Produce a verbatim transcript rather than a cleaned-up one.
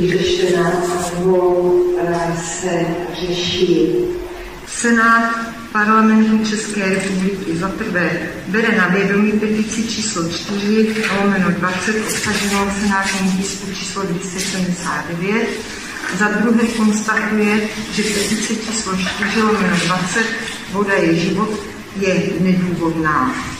již do čtrnácti dnů se řeší. Senát Parlamentu České republiky za prvé bere na vědomí petici číslo čtyři lomeno dvacet obsaženou v senátním tisku číslo dvě stě sedmdesát devět. Za druhé konstatuje, že petice číslo čtyři lomeno dvacet VODA je život je nedůvodná.